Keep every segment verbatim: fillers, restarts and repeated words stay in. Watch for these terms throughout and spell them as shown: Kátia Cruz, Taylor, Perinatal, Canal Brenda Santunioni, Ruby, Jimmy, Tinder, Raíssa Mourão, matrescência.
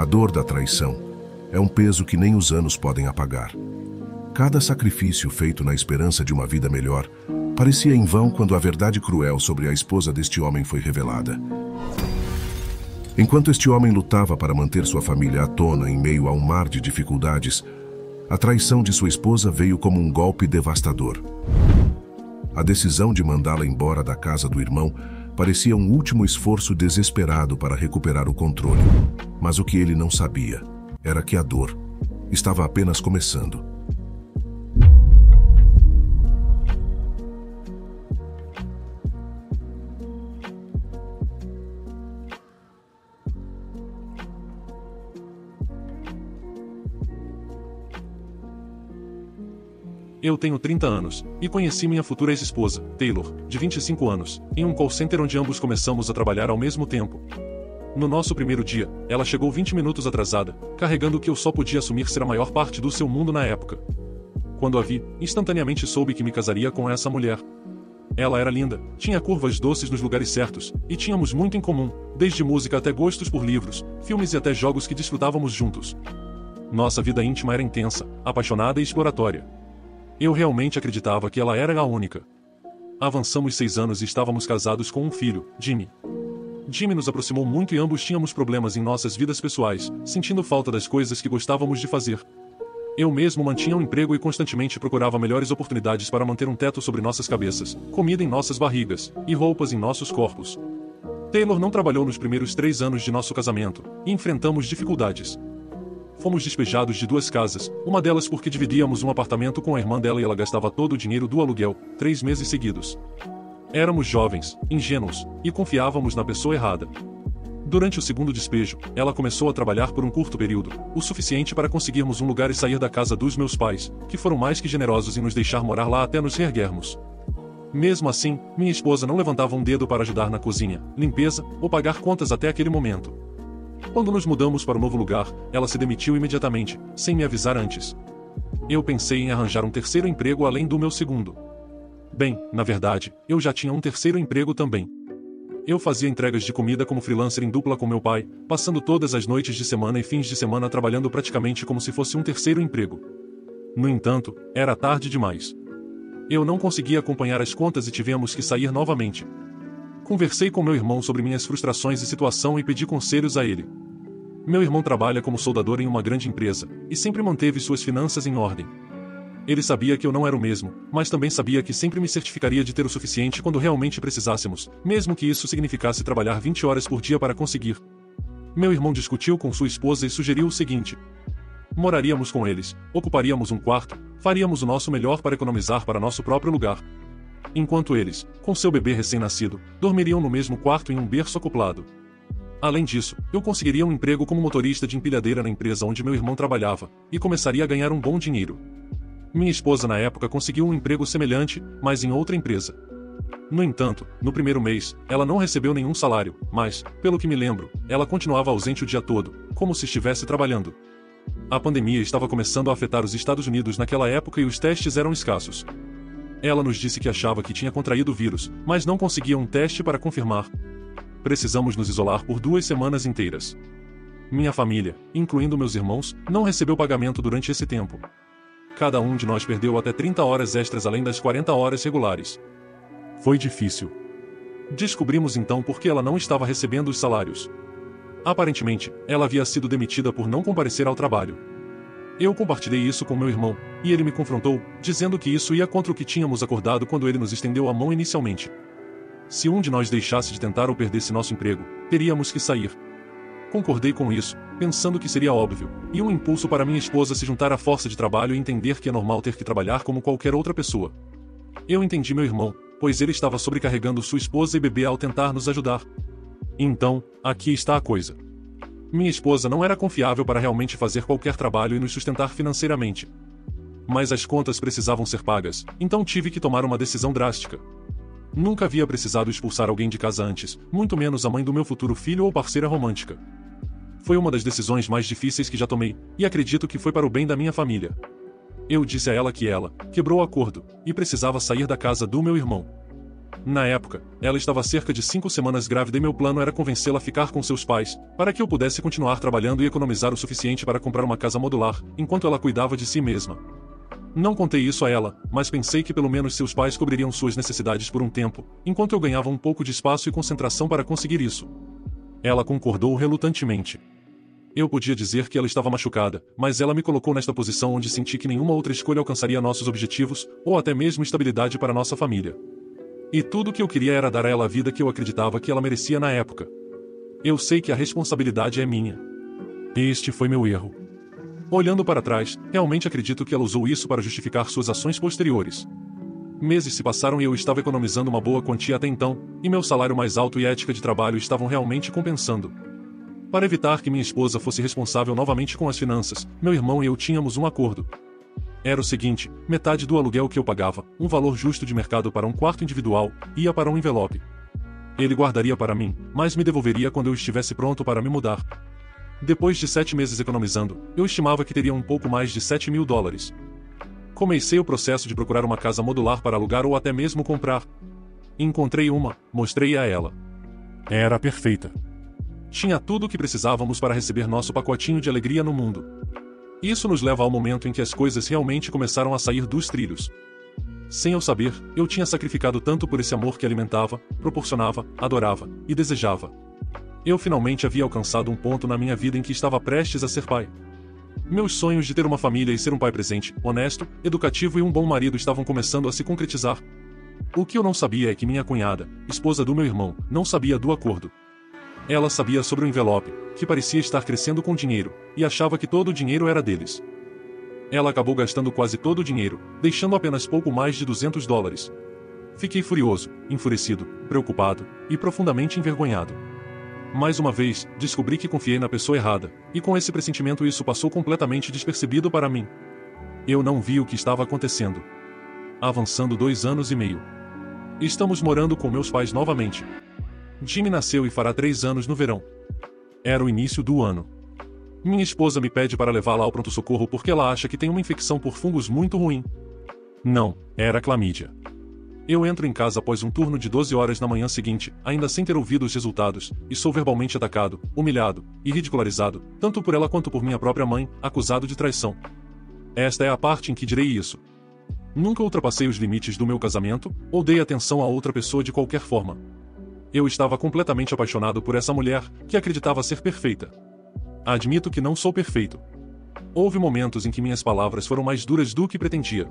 A dor da traição é um peso que nem os anos podem apagar. Cada sacrifício feito na esperança de uma vida melhor parecia em vão quando a verdade cruel sobre a esposa deste homem foi revelada. Enquanto este homem lutava para manter sua família à tona em meio a um mar de dificuldades, a traição de sua esposa veio como um golpe devastador. A decisão de mandá-la embora da casa do irmão parecia um último esforço desesperado para recuperar o controle. Mas o que ele não sabia era que a dor estava apenas começando. Eu tenho trinta anos, e conheci minha futura ex-esposa, Taylor, de vinte e cinco anos, em um call center onde ambos começamos a trabalhar ao mesmo tempo. No nosso primeiro dia, ela chegou vinte minutos atrasada, carregando o que eu só podia assumir ser a maior parte do seu mundo na época. Quando a vi, instantaneamente soube que me casaria com essa mulher. Ela era linda, tinha curvas doces nos lugares certos, e tínhamos muito em comum, desde música até gostos por livros, filmes e até jogos que desfrutávamos juntos. Nossa vida íntima era intensa, apaixonada e exploratória. Eu realmente acreditava que ela era a única. Avançamos seis anos e estávamos casados com um filho, Jimmy. Jimmy nos aproximou muito e ambos tínhamos problemas em nossas vidas pessoais, sentindo falta das coisas que gostávamos de fazer. Eu mesmo mantinha um emprego e constantemente procurava melhores oportunidades para manter um teto sobre nossas cabeças, comida em nossas barrigas, e roupas em nossos corpos. Taylor não trabalhou nos primeiros três anos de nosso casamento, e enfrentamos dificuldades. Fomos despejados de duas casas, uma delas porque dividíamos um apartamento com a irmã dela e ela gastava todo o dinheiro do aluguel, três meses seguidos. Éramos jovens, ingênuos, e confiávamos na pessoa errada. Durante o segundo despejo, ela começou a trabalhar por um curto período, o suficiente para conseguirmos um lugar e sair da casa dos meus pais, que foram mais que generosos em nos deixar morar lá até nos reerguermos. Mesmo assim, minha esposa não levantava um dedo para ajudar na cozinha, limpeza, ou pagar contas até aquele momento. Quando nos mudamos para o novo lugar, ela se demitiu imediatamente, sem me avisar antes. Eu pensei em arranjar um terceiro emprego além do meu segundo. Bem, na verdade, eu já tinha um terceiro emprego também. Eu fazia entregas de comida como freelancer em dupla com meu pai, passando todas as noites de semana e fins de semana trabalhando praticamente como se fosse um terceiro emprego. No entanto, era tarde demais. Eu não conseguia acompanhar as contas e tivemos que sair novamente. Conversei com meu irmão sobre minhas frustrações e situação e pedi conselhos a ele. Meu irmão trabalha como soldador em uma grande empresa, e sempre manteve suas finanças em ordem. Ele sabia que eu não era o mesmo, mas também sabia que sempre me certificaria de ter o suficiente quando realmente precisássemos, mesmo que isso significasse trabalhar vinte horas por dia para conseguir. Meu irmão discutiu com sua esposa e sugeriu o seguinte: moraríamos com eles, ocuparíamos um quarto, faríamos o nosso melhor para economizar para nosso próprio lugar. Enquanto eles, com seu bebê recém-nascido, dormiriam no mesmo quarto em um berço acoplado. Além disso, eu conseguiria um emprego como motorista de empilhadeira na empresa onde meu irmão trabalhava, e começaria a ganhar um bom dinheiro. Minha esposa na época conseguiu um emprego semelhante, mas em outra empresa. No entanto, no primeiro mês, ela não recebeu nenhum salário, mas, pelo que me lembro, ela continuava ausente o dia todo, como se estivesse trabalhando. A pandemia estava começando a afetar os Estados Unidos naquela época e os testes eram escassos. Ela nos disse que achava que tinha contraído o vírus, mas não conseguia um teste para confirmar. Precisamos nos isolar por duas semanas inteiras. Minha família, incluindo meus irmãos, não recebeu pagamento durante esse tempo. Cada um de nós perdeu até trinta horas extras além das quarenta horas regulares. Foi difícil. Descobrimos então por que ela não estava recebendo os salários. Aparentemente, ela havia sido demitida por não comparecer ao trabalho. Eu compartilhei isso com meu irmão, e ele me confrontou, dizendo que isso ia contra o que tínhamos acordado quando ele nos estendeu a mão inicialmente. Se um de nós deixasse de tentar ou perdesse nosso emprego, teríamos que sair. Concordei com isso, pensando que seria óbvio, e um impulso para minha esposa se juntar à força de trabalho e entender que é normal ter que trabalhar como qualquer outra pessoa. Eu entendi meu irmão, pois ele estava sobrecarregando sua esposa e bebê ao tentar nos ajudar. Então, aqui está a coisa. Minha esposa não era confiável para realmente fazer qualquer trabalho e nos sustentar financeiramente. Mas as contas precisavam ser pagas, então tive que tomar uma decisão drástica. Nunca havia precisado expulsar alguém de casa antes, muito menos a mãe do meu futuro filho ou parceira romântica. Foi uma das decisões mais difíceis que já tomei, e acredito que foi para o bem da minha família. Eu disse a ela que ela quebrou o acordo, e precisava sair da casa do meu irmão. Na época, ela estava cerca de cinco semanas grávida e meu plano era convencê-la a ficar com seus pais, para que eu pudesse continuar trabalhando e economizar o suficiente para comprar uma casa modular, enquanto ela cuidava de si mesma. Não contei isso a ela, mas pensei que pelo menos seus pais cobririam suas necessidades por um tempo, enquanto eu ganhava um pouco de espaço e concentração para conseguir isso. Ela concordou relutantemente. Eu podia dizer que ela estava machucada, mas ela me colocou nesta posição onde senti que nenhuma outra escolha alcançaria nossos objetivos, ou até mesmo estabilidade para nossa família. E tudo o que eu queria era dar a ela a vida que eu acreditava que ela merecia na época. Eu sei que a responsabilidade é minha. Este foi meu erro. Olhando para trás, realmente acredito que ela usou isso para justificar suas ações posteriores. Meses se passaram e eu estava economizando uma boa quantia até então, e meu salário mais alto e a ética de trabalho estavam realmente compensando. Para evitar que minha esposa fosse responsável novamente com as finanças, meu irmão e eu tínhamos um acordo. Era o seguinte: metade do aluguel que eu pagava, um valor justo de mercado para um quarto individual, ia para um envelope. Ele guardaria para mim, mas me devolveria quando eu estivesse pronto para me mudar. Depois de sete meses economizando, eu estimava que teria um pouco mais de sete mil dólares. Comecei o processo de procurar uma casa modular para alugar ou até mesmo comprar. Encontrei uma, mostrei a ela. Era perfeita. Tinha tudo o que precisávamos para receber nosso pacotinho de alegria no mundo. Isso nos leva ao momento em que as coisas realmente começaram a sair dos trilhos. Sem eu saber, eu tinha sacrificado tanto por esse amor que alimentava, proporcionava, adorava e desejava. Eu finalmente havia alcançado um ponto na minha vida em que estava prestes a ser pai. Meus sonhos de ter uma família e ser um pai presente, honesto, educativo e um bom marido estavam começando a se concretizar. O que eu não sabia é que minha cunhada, esposa do meu irmão, não sabia do acordo. Ela sabia sobre o envelope, que parecia estar crescendo com dinheiro, e achava que todo o dinheiro era deles. Ela acabou gastando quase todo o dinheiro, deixando apenas pouco mais de duzentos dólares. Fiquei furioso, enfurecido, preocupado e profundamente envergonhado. Mais uma vez, descobri que confiei na pessoa errada, e com esse pressentimento isso passou completamente despercebido para mim. Eu não vi o que estava acontecendo. Avançando dois anos e meio. Estamos morando com meus pais novamente. Jimmy nasceu e fará três anos no verão. Era o início do ano. Minha esposa me pede para levá-la ao pronto-socorro porque ela acha que tem uma infecção por fungos muito ruim. Não, era clamídia. Eu entro em casa após um turno de doze horas na manhã seguinte, ainda sem ter ouvido os resultados, e sou verbalmente atacado, humilhado e ridicularizado, tanto por ela quanto por minha própria mãe, acusado de traição. Esta é a parte em que direi isso. Nunca ultrapassei os limites do meu casamento, ou dei atenção a outra pessoa de qualquer forma. Eu estava completamente apaixonado por essa mulher, que acreditava ser perfeita. Admito que não sou perfeito. Houve momentos em que minhas palavras foram mais duras do que pretendia.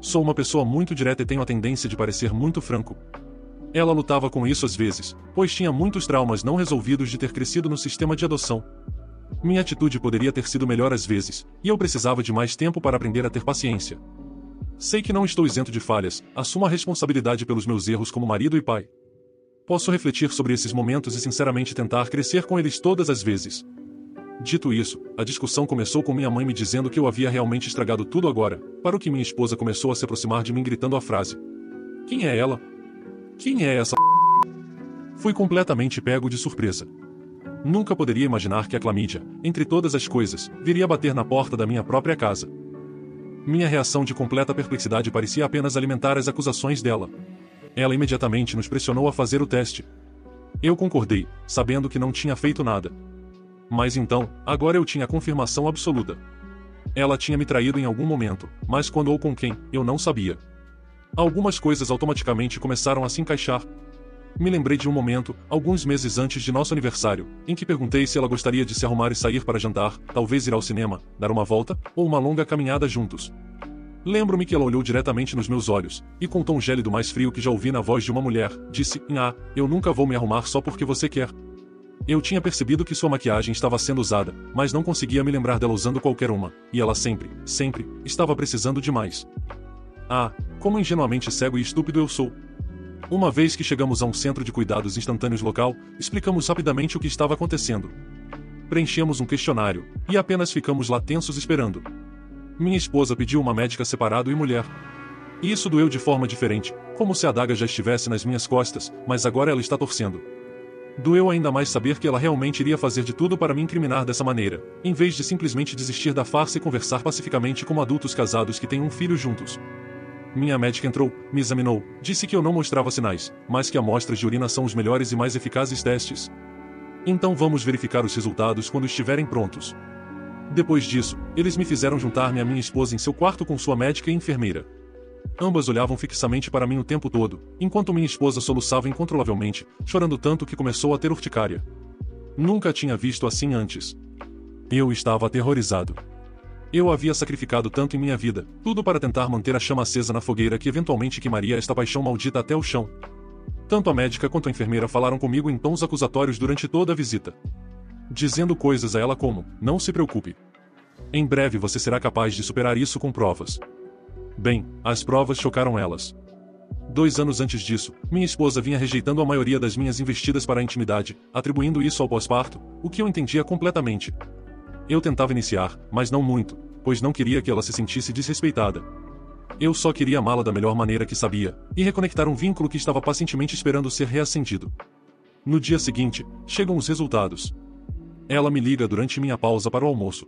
Sou uma pessoa muito direta e tenho a tendência de parecer muito franco. Ela lutava com isso às vezes, pois tinha muitos traumas não resolvidos de ter crescido no sistema de adoção. Minha atitude poderia ter sido melhor às vezes, e eu precisava de mais tempo para aprender a ter paciência. Sei que não estou isento de falhas, assumo a responsabilidade pelos meus erros como marido e pai. Posso refletir sobre esses momentos e sinceramente tentar crescer com eles todas as vezes. Dito isso, a discussão começou com minha mãe me dizendo que eu havia realmente estragado tudo agora, para o que minha esposa começou a se aproximar de mim gritando a frase: "Quem é ela? Quem é essa p***?" Fui completamente pego de surpresa. Nunca poderia imaginar que a clamídia, entre todas as coisas, viria bater na porta da minha própria casa. Minha reação de completa perplexidade parecia apenas alimentar as acusações dela. Ela imediatamente nos pressionou a fazer o teste. Eu concordei, sabendo que não tinha feito nada. Mas então, agora eu tinha a confirmação absoluta. Ela tinha me traído em algum momento, mas quando ou com quem, eu não sabia. Algumas coisas automaticamente começaram a se encaixar. Me lembrei de um momento, alguns meses antes de nosso aniversário, em que perguntei se ela gostaria de se arrumar e sair para jantar, talvez ir ao cinema, dar uma volta, ou uma longa caminhada juntos. Lembro-me que ela olhou diretamente nos meus olhos, e com tom gélido mais frio que já ouvi na voz de uma mulher, disse: "Ah, eu nunca vou me arrumar só porque você quer." Eu tinha percebido que sua maquiagem estava sendo usada, mas não conseguia me lembrar dela usando qualquer uma, e ela sempre, sempre, estava precisando de mais. Ah, como ingenuamente cego e estúpido eu sou. Uma vez que chegamos a um centro de cuidados instantâneos local, explicamos rapidamente o que estava acontecendo. Preenchemos um questionário, e apenas ficamos lá tensos esperando. Minha esposa pediu uma médica separado e mulher. Isso doeu de forma diferente, como se a adaga já estivesse nas minhas costas, mas agora ela está torcendo. Doeu ainda mais saber que ela realmente iria fazer de tudo para me incriminar dessa maneira, em vez de simplesmente desistir da farsa e conversar pacificamente como adultos casados que têm um filho juntos. Minha médica entrou, me examinou, disse que eu não mostrava sinais, mas que amostras de urina são os melhores e mais eficazes testes. Então vamos verificar os resultados quando estiverem prontos. Depois disso, eles me fizeram juntar-me à minha esposa em seu quarto com sua médica e enfermeira. Ambas olhavam fixamente para mim o tempo todo, enquanto minha esposa soluçava incontrolavelmente, chorando tanto que começou a ter urticária. Nunca tinha visto assim antes. Eu estava aterrorizado. Eu havia sacrificado tanto em minha vida, tudo para tentar manter a chama acesa na fogueira que eventualmente queimaria esta paixão maldita até o chão. Tanto a médica quanto a enfermeira falaram comigo em tons acusatórios durante toda a visita, dizendo coisas a ela como, não se preocupe. Em breve você será capaz de superar isso com provas. Bem, as provas chocaram elas. Dois anos antes disso, minha esposa vinha rejeitando a maioria das minhas investidas para a intimidade, atribuindo isso ao pós-parto, o que eu entendia completamente. Eu tentava iniciar, mas não muito, pois não queria que ela se sentisse desrespeitada. Eu só queria amá-la da melhor maneira que sabia, e reconectar um vínculo que estava pacientemente esperando ser reacendido. No dia seguinte, chegam os resultados. Ela me liga durante minha pausa para o almoço.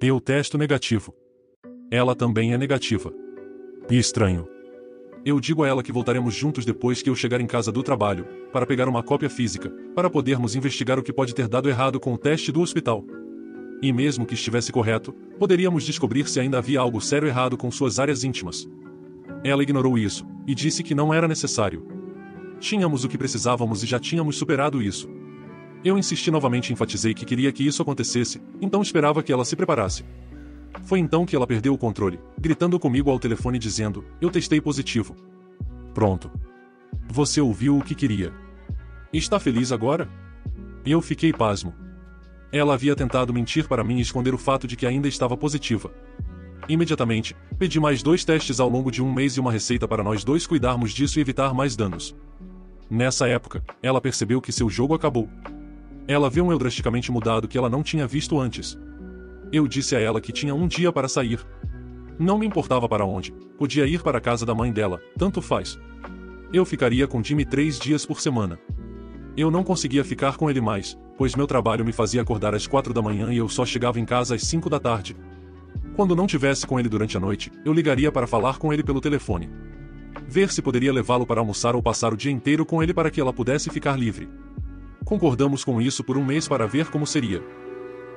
Eu testo negativo. Ela também é negativa. E estranho. Eu digo a ela que voltaremos juntos depois que eu chegar em casa do trabalho, para pegar uma cópia física, para podermos investigar o que pode ter dado errado com o teste do hospital. E mesmo que estivesse correto, poderíamos descobrir se ainda havia algo sério errado com suas áreas íntimas. Ela ignorou isso, e disse que não era necessário. Tínhamos o que precisávamos e já tínhamos superado isso. Eu insisti novamente e enfatizei que queria que isso acontecesse, então esperava que ela se preparasse. Foi então que ela perdeu o controle, gritando comigo ao telefone dizendo, eu testei positivo. Pronto. Você ouviu o que queria. Está feliz agora? Eu fiquei pasmo. Ela havia tentado mentir para mim e esconder o fato de que ainda estava positiva. Imediatamente, pedi mais dois testes ao longo de um mês e uma receita para nós dois cuidarmos disso e evitar mais danos. Nessa época, ela percebeu que seu jogo acabou. Ela viu um eu drasticamente mudado que ela não tinha visto antes. Eu disse a ela que tinha um dia para sair. Não me importava para onde, podia ir para a casa da mãe dela, tanto faz. Eu ficaria com Jimmy três dias por semana. Eu não conseguia ficar com ele mais, pois meu trabalho me fazia acordar às quatro da manhã e eu só chegava em casa às cinco da tarde. Quando não tivesse com ele durante a noite, eu ligaria para falar com ele pelo telefone. Ver se poderia levá-lo para almoçar ou passar o dia inteiro com ele para que ela pudesse ficar livre. Concordamos com isso por um mês para ver como seria.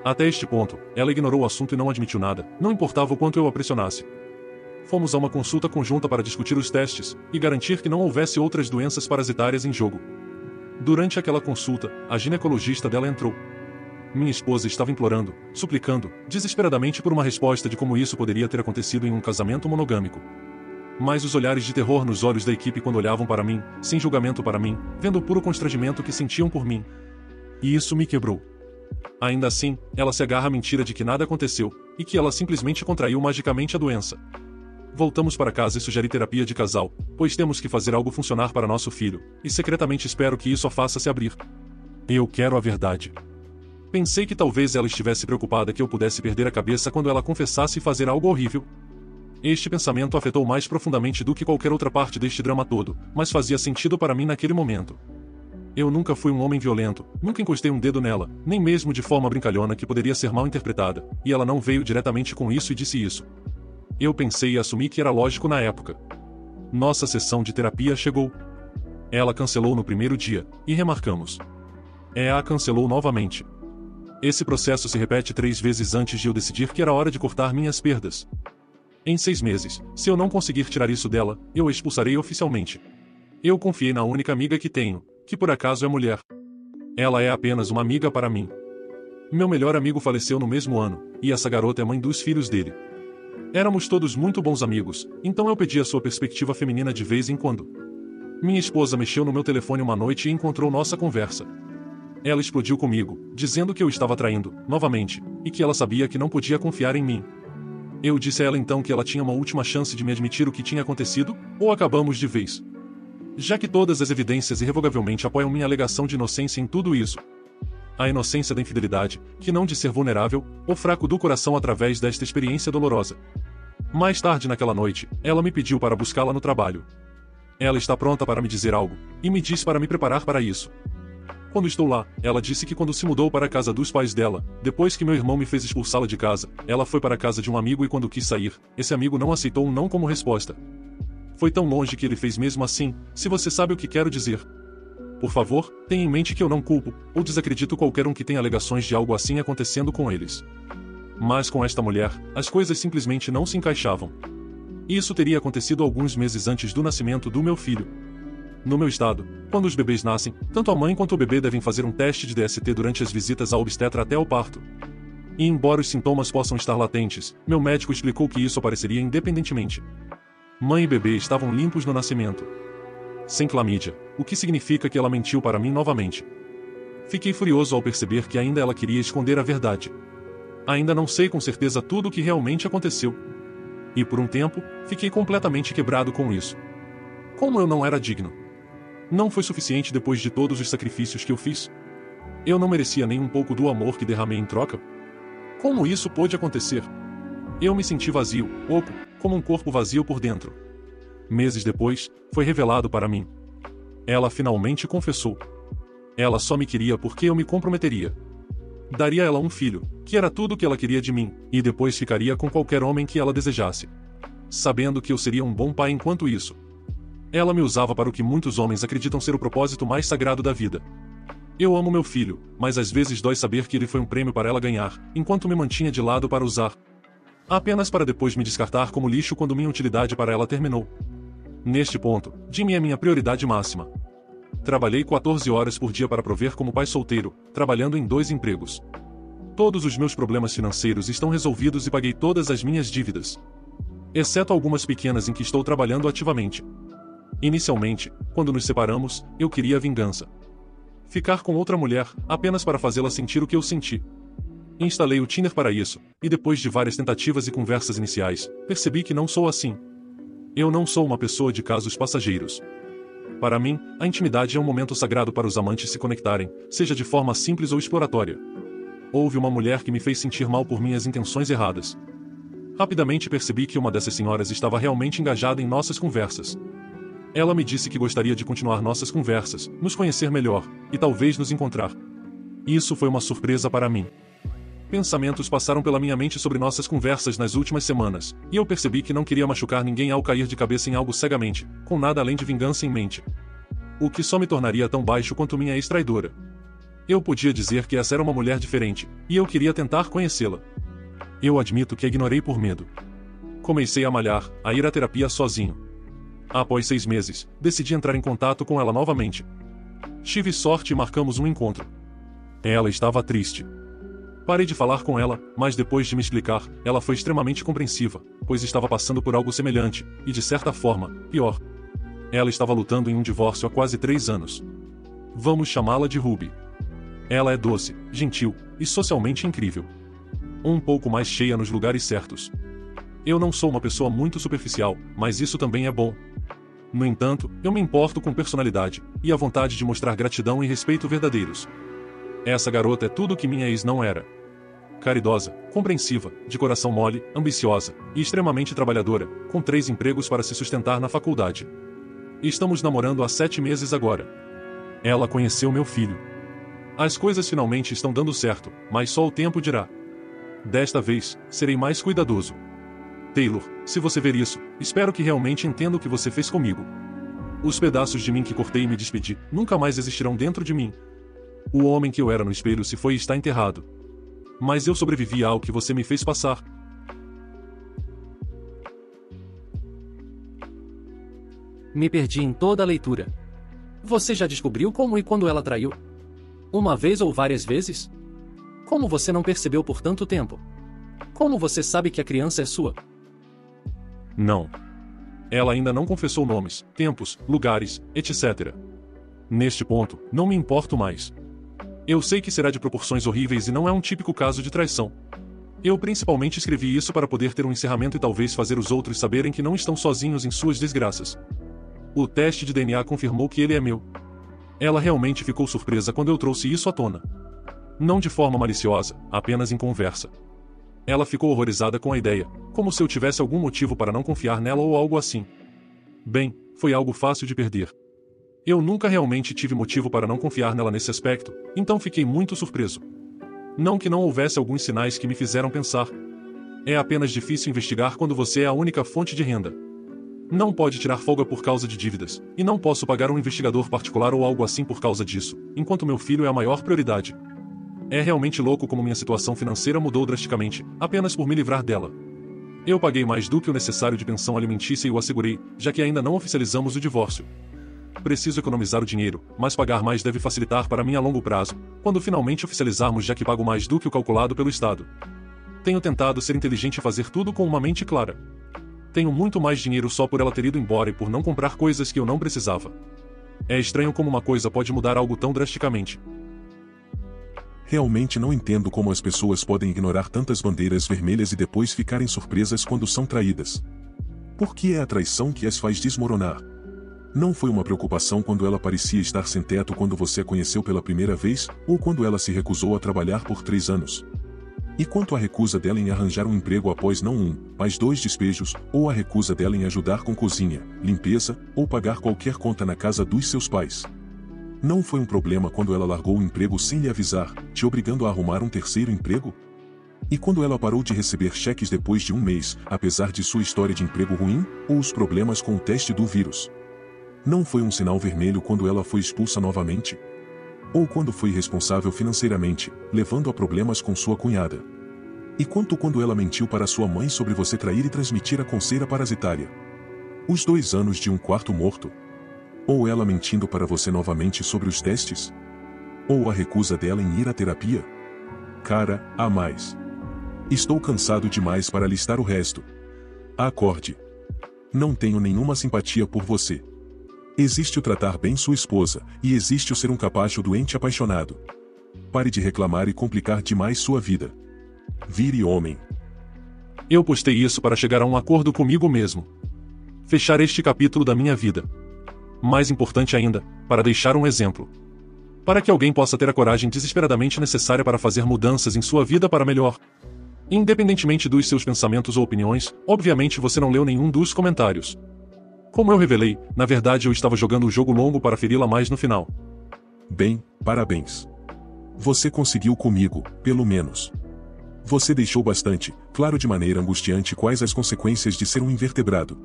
Até este ponto, ela ignorou o assunto e não admitiu nada, não importava o quanto eu a pressionasse. Fomos a uma consulta conjunta para discutir os testes, e garantir que não houvesse outras doenças parasitárias em jogo. Durante aquela consulta, a ginecologista dela entrou. Minha esposa estava implorando, suplicando, desesperadamente por uma resposta de como isso poderia ter acontecido em um casamento monogâmico. Mas os olhares de terror nos olhos da equipe quando olhavam para mim, sem julgamento para mim, vendo o puro constrangimento que sentiam por mim. E isso me quebrou. Ainda assim, ela se agarra à mentira de que nada aconteceu, e que ela simplesmente contraiu magicamente a doença. Voltamos para casa e sugeri terapia de casal, pois temos que fazer algo funcionar para nosso filho, e secretamente espero que isso a faça se abrir. Eu quero a verdade. Pensei que talvez ela estivesse preocupada que eu pudesse perder a cabeça quando ela confessasse fazer algo horrível. Este pensamento afetou mais profundamente do que qualquer outra parte deste drama todo, mas fazia sentido para mim naquele momento. Eu nunca fui um homem violento, nunca encostei um dedo nela, nem mesmo de forma brincalhona que poderia ser mal interpretada, e ela não veio diretamente com isso e disse isso. Eu pensei e assumi que era lógico na época. Nossa sessão de terapia chegou. Ela cancelou no primeiro dia, e remarcamos. Ela cancelou novamente. Esse processo se repete três vezes antes de eu decidir que era hora de cortar minhas perdas. Em seis meses, se eu não conseguir tirar isso dela, eu a expulsarei oficialmente. Eu confiei na única amiga que tenho, que por acaso é mulher. Ela é apenas uma amiga para mim. Meu melhor amigo faleceu no mesmo ano, e essa garota é mãe dos filhos dele. Éramos todos muito bons amigos, então eu pedi a sua perspectiva feminina de vez em quando. Minha esposa mexeu no meu telefone uma noite e encontrou nossa conversa. Ela explodiu comigo, dizendo que eu estava traindo, novamente, e que ela sabia que não podia confiar em mim. Eu disse a ela então que ela tinha uma última chance de me admitir o que tinha acontecido, ou acabamos de vez. Já que todas as evidências irrevogavelmente apoiam minha alegação de inocência em tudo isso. A inocência da infidelidade, que não de ser vulnerável, ou fraco do coração através desta experiência dolorosa. Mais tarde naquela noite, ela me pediu para buscá-la no trabalho. Ela está pronta para me dizer algo, e me diz para me preparar para isso. Quando estou lá, ela disse que quando se mudou para a casa dos pais dela, depois que meu irmão me fez expulsá-la de casa, ela foi para a casa de um amigo e quando quis sair, esse amigo não aceitou um não como resposta. Foi tão longe que ele fez mesmo assim, se você sabe o que quero dizer. Por favor, tenha em mente que eu não culpo, ou desacredito qualquer um que tenha alegações de algo assim acontecendo com eles. Mas com esta mulher, as coisas simplesmente não se encaixavam. Isso teria acontecido alguns meses antes do nascimento do meu filho. No meu estado, quando os bebês nascem, tanto a mãe quanto o bebê devem fazer um teste de D S T durante as visitas à obstetra até o parto. E embora os sintomas possam estar latentes, meu médico explicou que isso apareceria independentemente. Mãe e bebê estavam limpos no nascimento. Sem clamídia, o que significa que ela mentiu para mim novamente. Fiquei furioso ao perceber que ainda ela queria esconder a verdade. Ainda não sei com certeza tudo o que realmente aconteceu. E por um tempo, fiquei completamente quebrado com isso. Como eu não era digno. Não foi suficiente depois de todos os sacrifícios que eu fiz. Eu não merecia nem um pouco do amor que derramei em troca. Como isso pôde acontecer? Eu me senti vazio, oco, como um corpo vazio por dentro. Meses depois, foi revelado para mim. Ela finalmente confessou. Ela só me queria porque eu me comprometeria. Daria a ela um filho, que era tudo o que ela queria de mim, e depois ficaria com qualquer homem que ela desejasse. Sabendo que eu seria um bom pai enquanto isso. Ela me usava para o que muitos homens acreditam ser o propósito mais sagrado da vida. Eu amo meu filho, mas às vezes dói saber que ele foi um prêmio para ela ganhar, enquanto me mantinha de lado para usar. Apenas para depois me descartar como lixo quando minha utilidade para ela terminou. Neste ponto, Jimmy é minha prioridade máxima. Trabalhei quatorze horas por dia para prover como pai solteiro, trabalhando em dois empregos. Todos os meus problemas financeiros estão resolvidos e paguei todas as minhas dívidas. Exceto algumas pequenas em que estou trabalhando ativamente. Inicialmente, quando nos separamos, eu queria vingança. Ficar com outra mulher, apenas para fazê-la sentir o que eu senti. Instalei o Tinder para isso, e depois de várias tentativas e conversas iniciais, percebi que não sou assim. Eu não sou uma pessoa de casos passageiros. Para mim, a intimidade é um momento sagrado para os amantes se conectarem, seja de forma simples ou exploratória. Houve uma mulher que me fez sentir mal por minhas intenções erradas. Rapidamente percebi que uma dessas senhoras estava realmente engajada em nossas conversas. Ela me disse que gostaria de continuar nossas conversas, nos conhecer melhor, e talvez nos encontrar. Isso foi uma surpresa para mim. Pensamentos passaram pela minha mente sobre nossas conversas nas últimas semanas, e eu percebi que não queria machucar ninguém ao cair de cabeça em algo cegamente, com nada além de vingança em mente. O que só me tornaria tão baixo quanto minha ex-traidora. Eu podia dizer que essa era uma mulher diferente, e eu queria tentar conhecê-la. Eu admito que a ignorei por medo. Comecei a malhar, a ir à terapia sozinho. Após seis meses, decidi entrar em contato com ela novamente. Tive sorte e marcamos um encontro. Ela estava triste. Parei de falar com ela, mas depois de me explicar, ela foi extremamente compreensiva, pois estava passando por algo semelhante, e de certa forma, pior. Ela estava lutando em um divórcio há quase três anos. Vamos chamá-la de Ruby. Ela é doce, gentil, e socialmente incrível. Um pouco mais cheia nos lugares certos. Eu não sou uma pessoa muito superficial, mas isso também é bom. No entanto, eu me importo com personalidade, e a vontade de mostrar gratidão e respeito verdadeiros. Essa garota é tudo o que minha ex não era. Caridosa, compreensiva, de coração mole, ambiciosa, e extremamente trabalhadora, com três empregos para se sustentar na faculdade. Estamos namorando há sete meses agora. Ela conheceu meu filho. As coisas finalmente estão dando certo, mas só o tempo dirá. Desta vez, serei mais cuidadoso. Taylor, se você ver isso, espero que realmente entenda o que você fez comigo. Os pedaços de mim que cortei e me despedi, nunca mais existirão dentro de mim. O homem que eu era no espelho se foi e está enterrado. Mas eu sobrevivi ao que você me fez passar. Me perdi em toda a leitura. Você já descobriu como e quando ela traiu? Uma vez ou várias vezes? Como você não percebeu por tanto tempo? Como você sabe que a criança é sua? Não. Ela ainda não confessou nomes, tempos, lugares, etcétera. Neste ponto, não me importo mais. Eu sei que será de proporções horríveis e não é um típico caso de traição. Eu principalmente escrevi isso para poder ter um encerramento e talvez fazer os outros saberem que não estão sozinhos em suas desgraças. O teste de D N A confirmou que ele é meu. Ela realmente ficou surpresa quando eu trouxe isso à tona. Não de forma maliciosa, apenas em conversa. Ela ficou horrorizada com a ideia, como se eu tivesse algum motivo para não confiar nela ou algo assim. Bem, foi algo fácil de perder. Eu nunca realmente tive motivo para não confiar nela nesse aspecto, então fiquei muito surpreso. Não que não houvesse alguns sinais que me fizeram pensar. É apenas difícil investigar quando você é a única fonte de renda. Não pode tirar folga por causa de dívidas, e não posso pagar um investigador particular ou algo assim por causa disso, enquanto meu filho é a maior prioridade. É realmente louco como minha situação financeira mudou drasticamente, apenas por me livrar dela. Eu paguei mais do que o necessário de pensão alimentícia e o assegurei, já que ainda não oficializamos o divórcio. Preciso economizar o dinheiro, mas pagar mais deve facilitar para mim a longo prazo, quando finalmente oficializarmos, já que pago mais do que o calculado pelo Estado. Tenho tentado ser inteligente e fazer tudo com uma mente clara. Tenho muito mais dinheiro só por ela ter ido embora e por não comprar coisas que eu não precisava. É estranho como uma coisa pode mudar algo tão drasticamente. Realmente não entendo como as pessoas podem ignorar tantas bandeiras vermelhas e depois ficarem surpresas quando são traídas. Por que é a traição que as faz desmoronar? Não foi uma preocupação quando ela parecia estar sem teto quando você a conheceu pela primeira vez, ou quando ela se recusou a trabalhar por três anos? E quanto à recusa dela em arranjar um emprego após não um, mas dois despejos, ou a recusa dela em ajudar com cozinha, limpeza, ou pagar qualquer conta na casa dos seus pais? Não foi um problema quando ela largou o emprego sem lhe avisar, te obrigando a arrumar um terceiro emprego? E quando ela parou de receber cheques depois de um mês, apesar de sua história de emprego ruim, ou os problemas com o teste do vírus? Não foi um sinal vermelho quando ela foi expulsa novamente? Ou quando foi irresponsável financeiramente, levando a problemas com sua cunhada? E quanto quando ela mentiu para sua mãe sobre você trair e transmitir a conceira parasitária? Os dois anos de um quarto morto? Ou ela mentindo para você novamente sobre os testes? Ou a recusa dela em ir à terapia? Cara, há mais. Estou cansado demais para listar o resto. Acorde. Não tenho nenhuma simpatia por você. Existe o tratar bem sua esposa, e existe o ser um capacho doente apaixonado. Pare de reclamar e complicar demais sua vida. Vire homem. Eu postei isso para chegar a um acordo comigo mesmo. Fechar este capítulo da minha vida. Mais importante ainda, para deixar um exemplo. Para que alguém possa ter a coragem desesperadamente necessária para fazer mudanças em sua vida para melhor. Independentemente dos seus pensamentos ou opiniões, obviamente você não leu nenhum dos comentários. Como eu revelei, na verdade eu estava jogando o jogo longo para feri-la mais no final. Bem, parabéns. Você conseguiu comigo, pelo menos. Você deixou bastante claro de maneira angustiante quais as consequências de ser um invertebrado.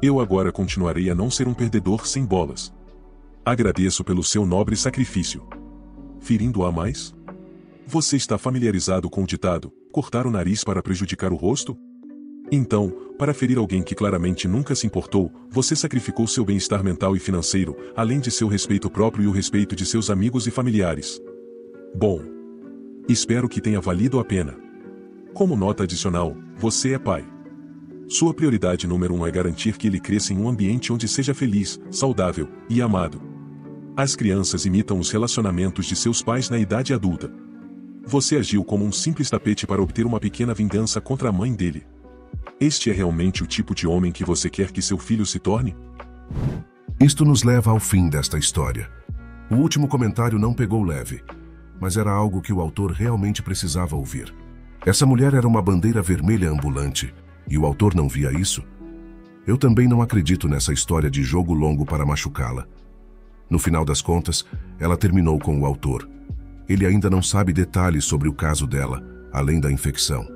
Eu agora continuarei a não ser um perdedor sem bolas. Agradeço pelo seu nobre sacrifício. Ferindo-a mais? Você está familiarizado com o ditado, cortar o nariz para prejudicar o rosto? Então, para ferir alguém que claramente nunca se importou, você sacrificou seu bem-estar mental e financeiro, além de seu respeito próprio e o respeito de seus amigos e familiares. Bom, espero que tenha valido a pena. Como nota adicional, você é pai. Sua prioridade número um é garantir que ele cresça em um ambiente onde seja feliz, saudável e amado. As crianças imitam os relacionamentos de seus pais na idade adulta. Você agiu como um simples tapete para obter uma pequena vingança contra a mãe dele. Este é realmente o tipo de homem que você quer que seu filho se torne? Isto nos leva ao fim desta história. O último comentário não pegou leve, mas era algo que o autor realmente precisava ouvir. Essa mulher era uma bandeira vermelha ambulante. E o autor não via isso? Eu também não acredito nessa história de jogo longo para machucá-la. No final das contas, ela terminou com o autor. Ele ainda não sabe detalhes sobre o caso dela, além da infecção.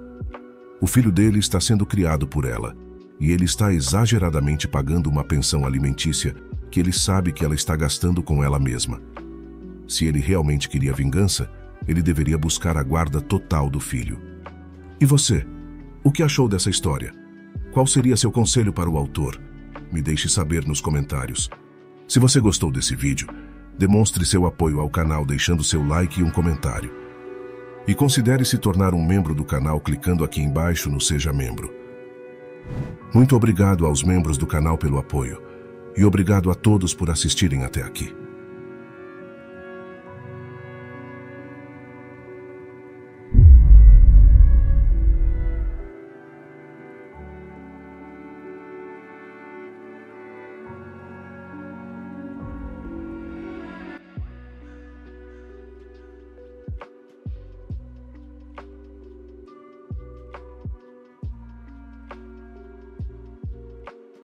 O filho dele está sendo criado por ela, e ele está exageradamente pagando uma pensão alimentícia que ele sabe que ela está gastando com ela mesma. Se ele realmente queria vingança, ele deveria buscar a guarda total do filho. E você? O que achou dessa história? Qual seria seu conselho para o autor? Me deixe saber nos comentários. Se você gostou desse vídeo, demonstre seu apoio ao canal deixando seu like e um comentário. E considere se tornar um membro do canal clicando aqui embaixo no Seja Membro. Muito obrigado aos membros do canal pelo apoio e obrigado a todos por assistirem até aqui.